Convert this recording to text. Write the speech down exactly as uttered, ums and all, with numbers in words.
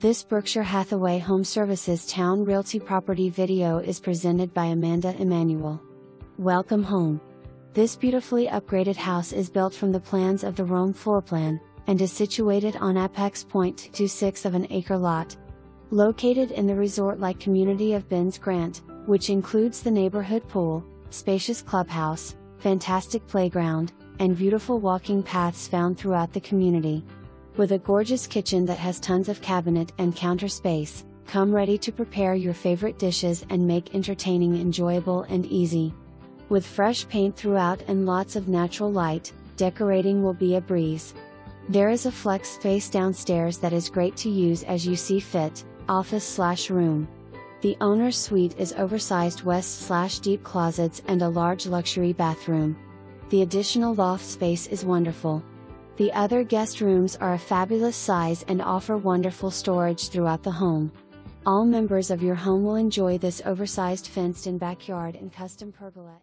This Berkshire Hathaway HomeServices Towne Realty property video is presented by Amanda Emanuel. Welcome home. This beautifully upgraded house is built from the plans of the Rome floor plan, and is situated on apex point two six of an acre lot. Located in the resort-like community of Benn's Grant, which includes the neighborhood pool, spacious clubhouse, fantastic playground, and beautiful walking paths found throughout the community. With a gorgeous kitchen that has tons of cabinet and counter space, come ready to prepare your favorite dishes and make entertaining enjoyable and easy. With fresh paint throughout and lots of natural light, decorating will be a breeze. There is a flex space downstairs that is great to use as you see fit, office slash room. The owner's suite is oversized west slash deep closets and a large luxury bathroom. The additional loft space is wonderful. The other guest rooms are a fabulous size and offer wonderful storage throughout the home. All members of your home will enjoy this oversized fenced-in backyard and custom pergola.